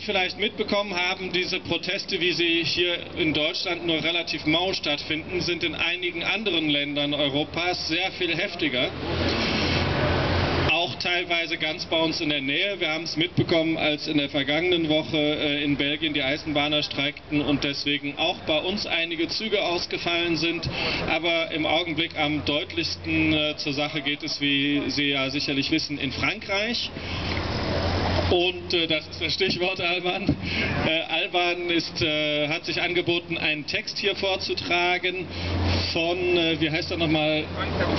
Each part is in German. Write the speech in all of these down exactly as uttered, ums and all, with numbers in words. Sie vielleicht mitbekommen haben, diese Proteste, wie sie hier in Deutschland nur relativ mau stattfinden, sind in einigen anderen Ländern Europas sehr viel heftiger. Auch teilweise ganz bei uns in der Nähe. Wir haben es mitbekommen, als in der vergangenen Woche in Belgien die Eisenbahner streikten und deswegen auch bei uns einige Züge ausgefallen sind. Aber im Augenblick am deutlichsten zur Sache geht es, wie Sie ja sicherlich wissen, in Frankreich. Und äh, das ist das Stichwort, Alban. Äh, Alban ist, äh, hat sich angeboten, einen Text hier vorzutragen von, äh, wie heißt er nochmal,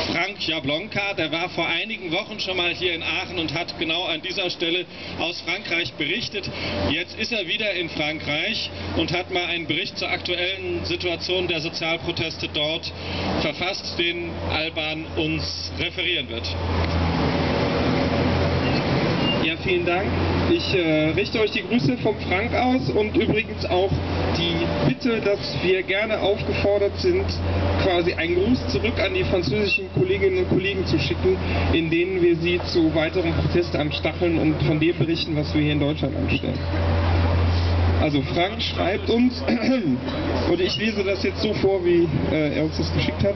Frank Jablonka. Der war vor einigen Wochen schon mal hier in Aachen und hat genau an dieser Stelle aus Frankreich berichtet. Jetzt ist er wieder in Frankreich und hat mal einen Bericht zur aktuellen Situation der Sozialproteste dort verfasst, den Alban uns referieren wird. Ja, vielen Dank. Ich äh, richte euch die Grüße vom Frank aus und übrigens auch die Bitte, dass wir gerne aufgefordert sind, quasi einen Gruß zurück an die französischen Kolleginnen und Kollegen zu schicken, in denen wir sie zu weiteren Protesten anstacheln und von dem berichten, was wir hier in Deutschland anstellen. Also Frank schreibt uns, und ich lese das jetzt so vor, wie äh, er uns das geschickt hat: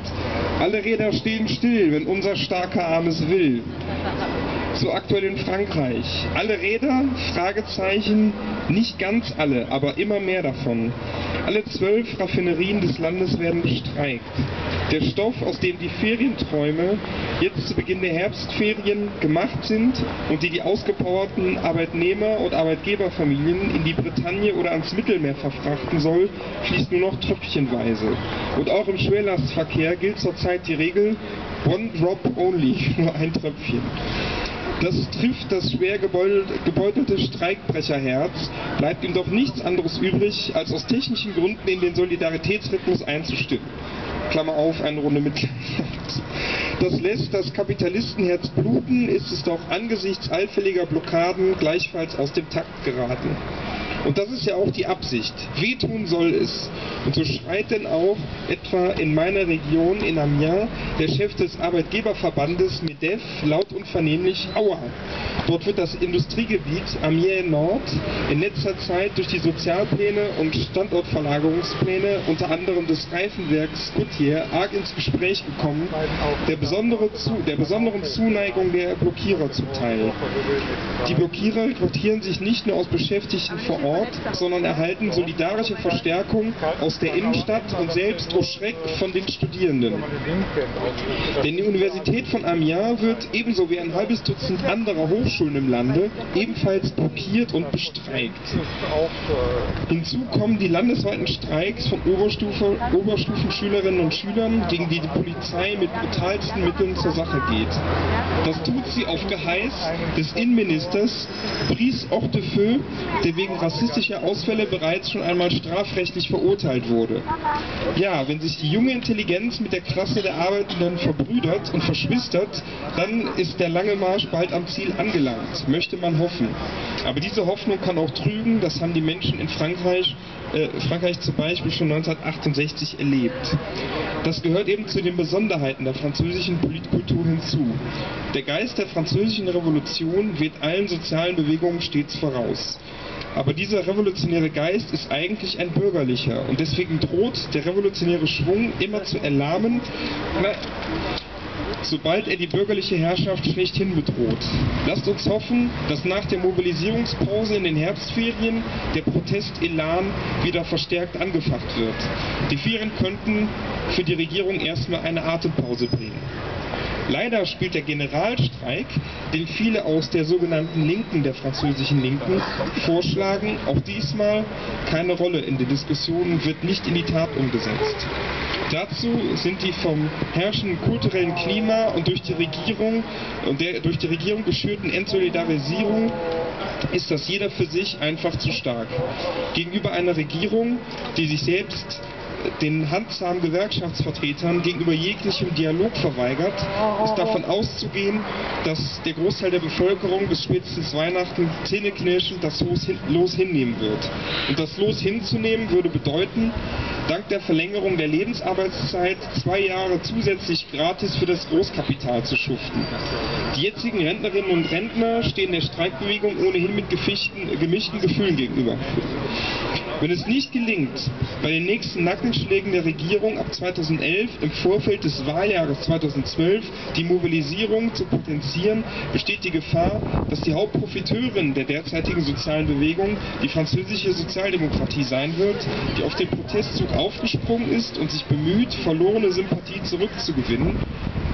Alle Räder stehen still, wenn unser starker Arm es will. So aktuell in Frankreich. Alle Räder, Fragezeichen, nicht ganz alle, aber immer mehr davon. Alle zwölf Raffinerien des Landes werden bestreikt. Der Stoff, aus dem die Ferienträume jetzt zu Beginn der Herbstferien gemacht sind und die die ausgepowerten Arbeitnehmer- und Arbeitgeberfamilien in die Bretagne oder ans Mittelmeer verfrachten soll, fließt nur noch tröpfchenweise. Und auch im Schwerlastverkehr gilt zurzeit die Regel One Drop Only, nur ein Tröpfchen. Das trifft das schwer gebeutelte Streikbrecherherz, bleibt ihm doch nichts anderes übrig, als aus technischen Gründen in den Solidaritätsrhythmus einzustimmen. Klammer auf, eine Runde mit. Das lässt das Kapitalistenherz bluten, ist es doch angesichts allfälliger Blockaden gleichfalls aus dem Takt geraten. Und das ist ja auch die Absicht. Wehtun soll es. Und so schreit denn auch etwa in meiner Region, in Amiens, der Chef des Arbeitgeberverbandes Medef laut und vernehmlich: Aua! Dort wird das Industriegebiet Amiens Nord in letzter Zeit durch die Sozialpläne und Standortverlagerungspläne unter anderem des Reifenwerks Goodyear arg ins Gespräch gekommen, der, besondere zu, der besonderen Zuneigung der Blockierer zuteil. Die Blockierer rekrutieren sich nicht nur aus Beschäftigten vor Ort, sondern erhalten solidarische Verstärkung aus der Innenstadt und selbst, oh Schreck, von den Studierenden. Denn die Universität von Amiens wird, ebenso wie ein halbes Dutzend anderer Hochschulen im Lande, ebenfalls blockiert und bestreikt. Hinzu kommen die landesweiten Streiks von Oberstufe, Oberstufenschülerinnen und Schülern, gegen die die Polizei mit brutalsten Mitteln zur Sache geht. Das tut sie auf Geheiß des Innenministers Brice Ortefeu, der wegen Rassismus rassistische Ausfälle bereits schon einmal strafrechtlich verurteilt wurde. Ja, wenn sich die junge Intelligenz mit der Klasse der Arbeitenden verbrüdert und verschwistert, dann ist der lange Marsch bald am Ziel angelangt, möchte man hoffen. Aber diese Hoffnung kann auch trügen, das haben die Menschen in Frankreich, äh, Frankreich zum Beispiel schon neunzehnhundertachtundsechzig erlebt. Das gehört eben zu den Besonderheiten der französischen Politkultur hinzu. Der Geist der französischen Revolution weht allen sozialen Bewegungen stets voraus. Aber dieser revolutionäre Geist ist eigentlich ein bürgerlicher und deswegen droht der revolutionäre Schwung immer zu erlahmen, sobald er die bürgerliche Herrschaft schlechthin bedroht. Lasst uns hoffen, dass nach der Mobilisierungspause in den Herbstferien der Protestelan wieder verstärkt angefacht wird. Die Ferien könnten für die Regierung erstmal eine Atempause bringen. Leider spielt der Generalstreik, den viele aus der sogenannten Linken, der französischen Linken, vorschlagen, auch diesmal keine Rolle in den Diskussionen, wird nicht in die Tat umgesetzt. Dazu sind die vom herrschenden kulturellen Klima und durch die Regierung und der durch die Regierung geschürten Entsolidarisierung ist das jeder für sich einfach zu stark. Gegenüber einer Regierung, die sich selbst den handsamen Gewerkschaftsvertretern gegenüber jeglichem Dialog verweigert, ist davon auszugehen, dass der Großteil der Bevölkerung bis spätestens Weihnachten zähneknirschend das Los hinnehmen wird. Und das Los hinzunehmen würde bedeuten, dank der Verlängerung der Lebensarbeitszeit zwei Jahre zusätzlich gratis für das Großkapital zu schuften. Die jetzigen Rentnerinnen und Rentner stehen der Streikbewegung ohnehin mit gemischten Gefühlen gegenüber. Wenn es nicht gelingt, bei den nächsten Nackenschlägen der Regierung ab zweitausendelf im Vorfeld des Wahljahres zweitausendzwölf die Mobilisierung zu potenzieren, besteht die Gefahr, dass die Hauptprofiteurin der derzeitigen sozialen Bewegung die französische Sozialdemokratie sein wird, die auf den Protestzug aufgesprungen ist und sich bemüht, verlorene Sympathie zurückzugewinnen,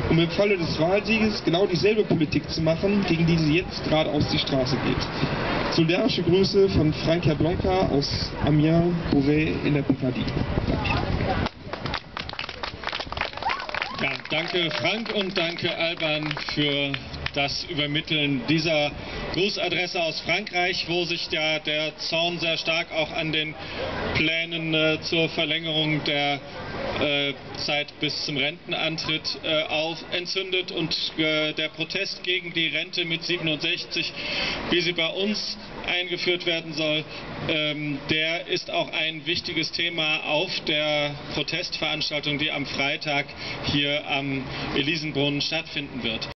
um im Falle des Wahlsieges genau dieselbe Politik zu machen, gegen die sie jetzt gerade auf die Straße geht. Solidarische Grüße von Frank Jablonka aus Amiens, Beauvais in der Picardie. Ja, danke Frank und danke Alban für das Übermitteln dieser Grußadresse aus Frankreich, wo sich ja der Zorn sehr stark auch an den Plänen äh, zur Verlängerung der äh, Zeit bis zum Rentenantritt äh, auf, entzündet und äh, der Protest gegen die Rente mit siebenundsechzig, wie sie bei uns eingeführt werden soll, ähm, der ist auch ein wichtiges Thema auf der Protestveranstaltung, die am Freitag hier am Elisenbrunnen stattfinden wird.